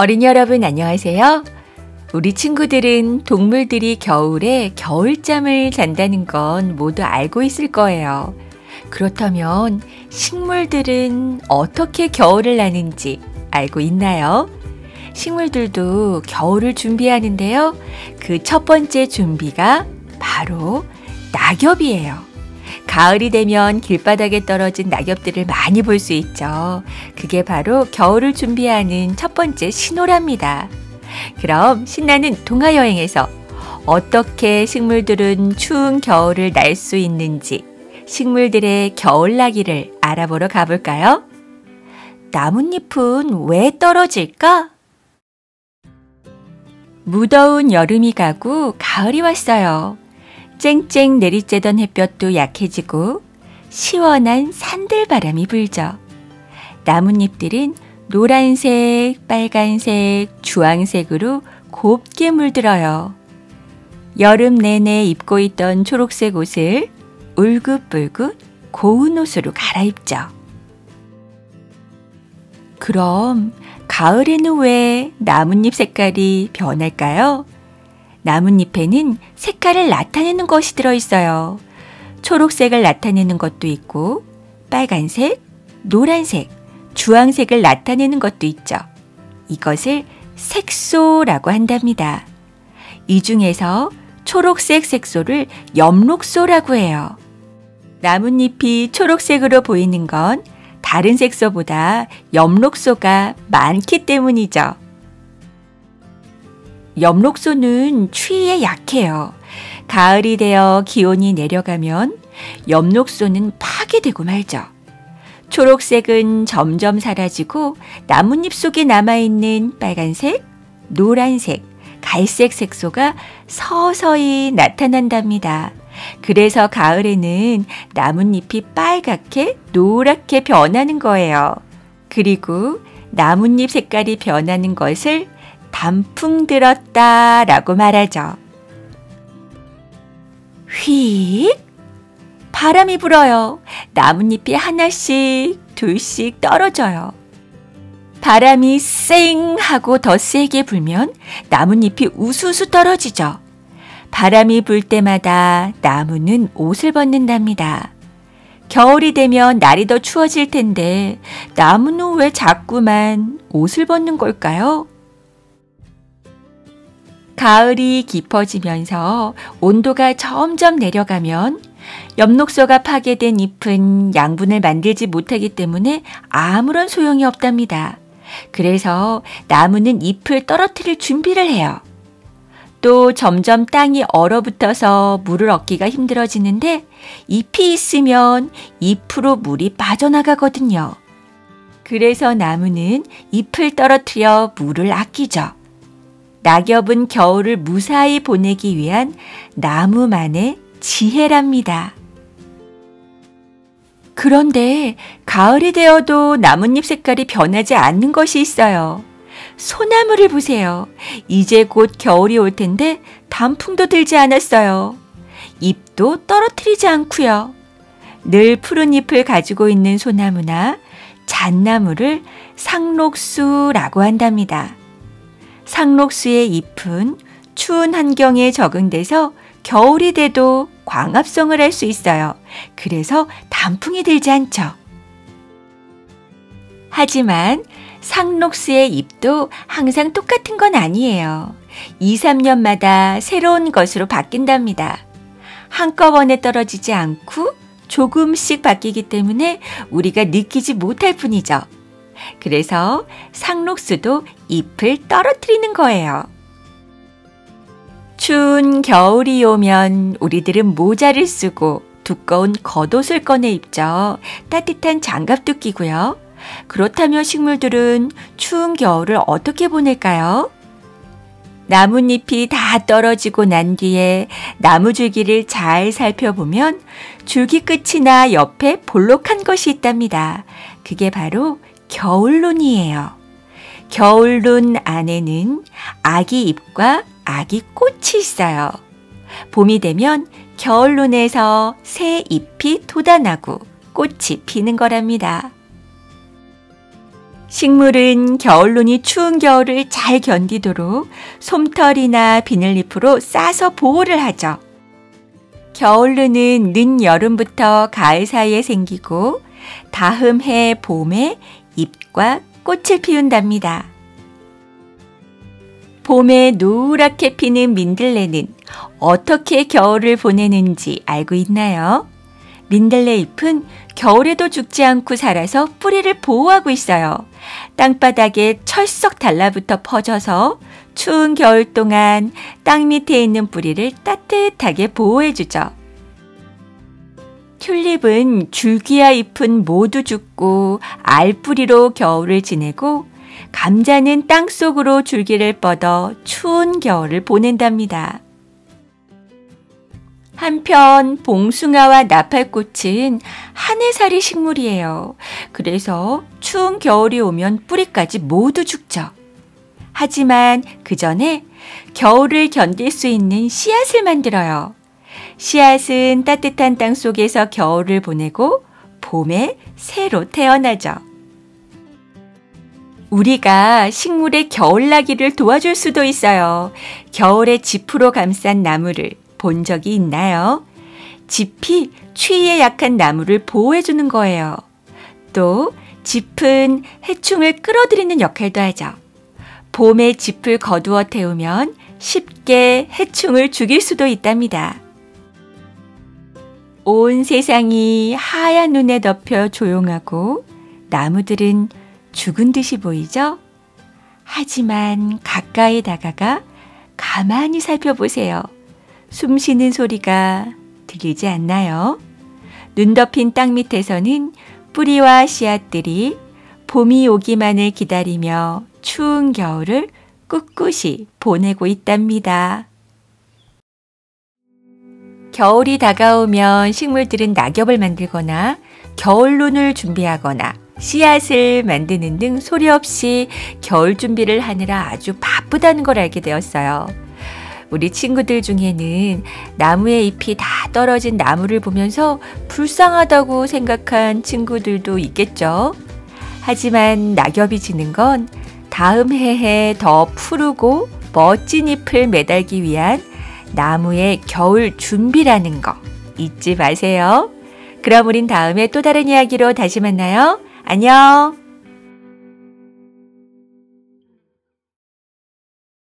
어린이 여러분 안녕하세요. 우리 친구들은 동물들이 겨울에 겨울잠을 잔다는 건 모두 알고 있을 거예요. 그렇다면 식물들은 어떻게 겨울을 나는지 알고 있나요? 식물들도 겨울을 준비하는데요. 그 첫 번째 준비가 바로 낙엽이에요. 가을이 되면 길바닥에 떨어진 낙엽들을 많이 볼 수 있죠. 그게 바로 겨울을 준비하는 첫 번째 신호랍니다. 그럼 신나는 동화 여행에서 어떻게 식물들은 추운 겨울을 날 수 있는지 식물들의 겨울나기를 알아보러 가볼까요? 나뭇잎은 왜 떨어질까? 무더운 여름이 가고 가을이 왔어요. 쨍쨍 내리쬐던 햇볕도 약해지고 시원한 산들바람이 불죠. 나뭇잎들은 노란색, 빨간색, 주황색으로 곱게 물들어요. 여름 내내 입고 있던 초록색 옷을 울긋불긋 고운 옷으로 갈아입죠. 그럼 가을에는 왜 나뭇잎 색깔이 변할까요? 나뭇잎에는 색깔을 나타내는 것이 들어있어요. 초록색을 나타내는 것도 있고 빨간색, 노란색, 주황색을 나타내는 것도 있죠. 이것을 색소라고 한답니다. 이 중에서 초록색 색소를 엽록소라고 해요. 나뭇잎이 초록색으로 보이는 건 다른 색소보다 엽록소가 많기 때문이죠. 엽록소는 추위에 약해요. 가을이 되어 기온이 내려가면 엽록소는 파괴되고 말죠. 초록색은 점점 사라지고 나뭇잎 속에 남아있는 빨간색, 노란색, 갈색 색소가 서서히 나타난답니다. 그래서 가을에는 나뭇잎이 빨갛게 노랗게 변하는 거예요. 그리고 나뭇잎 색깔이 변하는 것을 단풍 들었다 라고 말하죠. 휙! 바람이 불어요. 나뭇잎이 하나씩 둘씩 떨어져요. 바람이 쌩 하고 더 세게 불면 나뭇잎이 우수수 떨어지죠. 바람이 불 때마다 나무는 옷을 벗는답니다. 겨울이 되면 날이 더 추워질 텐데 나무는 왜 자꾸만 옷을 벗는 걸까요? 가을이 깊어지면서 온도가 점점 내려가면 엽록소가 파괴된 잎은 양분을 만들지 못하기 때문에 아무런 소용이 없답니다. 그래서 나무는 잎을 떨어뜨릴 준비를 해요. 또 점점 땅이 얼어붙어서 물을 얻기가 힘들어지는데 잎이 있으면 잎으로 물이 빠져나가거든요. 그래서 나무는 잎을 떨어뜨려 물을 아끼죠. 낙엽은 겨울을 무사히 보내기 위한 나무만의 지혜랍니다. 그런데 가을이 되어도 나뭇잎 색깔이 변하지 않는 것이 있어요. 소나무를 보세요. 이제 곧 겨울이 올 텐데 단풍도 들지 않았어요. 잎도 떨어뜨리지 않고요. 늘 푸른 잎을 가지고 있는 소나무나 잣나무를 상록수라고 한답니다. 상록수의 잎은 추운 환경에 적응돼서 겨울이 돼도 광합성을 할 수 있어요. 그래서 단풍이 들지 않죠. 하지만 상록수의 잎도 항상 똑같은 건 아니에요. 2, 3년마다 새로운 것으로 바뀐답니다. 한꺼번에 떨어지지 않고 조금씩 바뀌기 때문에 우리가 느끼지 못할 뿐이죠. 그래서 상록수도 잎을 떨어뜨리는 거예요. 추운 겨울이 오면 우리들은 모자를 쓰고 두꺼운 겉옷을 꺼내 입죠. 따뜻한 장갑도 끼고요. 그렇다면 식물들은 추운 겨울을 어떻게 보낼까요? 나뭇잎이 다 떨어지고 난 뒤에 나무줄기를 잘 살펴보면 줄기 끝이나 옆에 볼록한 것이 있답니다. 그게 바로 겨울눈이에요. 겨울눈 안에는 아기 잎과 아기 꽃이 있어요. 봄이 되면 겨울눈에서 새 잎이 돋아나고 꽃이 피는 거랍니다. 식물은 겨울눈이 추운 겨울을 잘 견디도록 솜털이나 비닐잎으로 싸서 보호를 하죠. 겨울눈은 늦여름부터 가을 사이에 생기고 다음해 봄에 잎과 꽃을 피운답니다. 봄에 노랗게 피는 민들레는 어떻게 겨울을 보내는지 알고 있나요? 민들레 잎은 겨울에도 죽지 않고 자라서 뿌리를 보호하고 있어요. 땅바닥에 철썩 달라붙어 퍼져서 추운 겨울 동안 땅 밑에 있는 뿌리를 따뜻하게 보호해주죠. 튤립은 줄기와 잎은 모두 죽고 알뿌리로 겨울을 지내고 감자는 땅속으로 줄기를 뻗어 추운 겨울을 보낸답니다. 한편 봉숭아와 나팔꽃은 한해살이 식물이에요. 그래서 추운 겨울이 오면 뿌리까지 모두 죽죠. 하지만 그 전에 겨울을 견딜 수 있는 씨앗을 만들어요. 씨앗은 따뜻한 땅 속에서 겨울을 보내고 봄에 새로 태어나죠. 우리가 식물의 겨울나기를 도와줄 수도 있어요. 겨울에 지프로 감싼 나무를 본 적이 있나요? 지피 추위에 약한 나무를 보호해주는 거예요. 또 지프는 해충을 끌어들이는 역할도 하죠. 봄에 지프를 거두어 태우면 쉽게 해충을 죽일 수도 있답니다. 온 세상이 하얀 눈에 덮여 조용하고 나무들은 죽은 듯이 보이죠? 하지만 가까이 다가가 가만히 살펴보세요. 숨 쉬는 소리가 들리지 않나요? 눈 덮인 땅 밑에서는 뿌리와 씨앗들이 봄이 오기만을 기다리며 추운 겨울을 꿋꿋이 보내고 있답니다. 겨울이 다가오면 식물들은 낙엽을 만들거나 겨울눈을 준비하거나 씨앗을 만드는 등 소리 없이 겨울 준비를 하느라 아주 바쁘다는 걸 알게 되었어요. 우리 친구들 중에는 나무의 잎이 다 떨어진 나무를 보면서 불쌍하다고 생각한 친구들도 있겠죠. 하지만 낙엽이 지는 건 다음 해에 더 푸르고 멋진 잎을 매달기 위한 나무의 겨울 준비라는 거 잊지 마세요. 그럼 우린 다음에 또 다른 이야기로 다시 만나요. 안녕!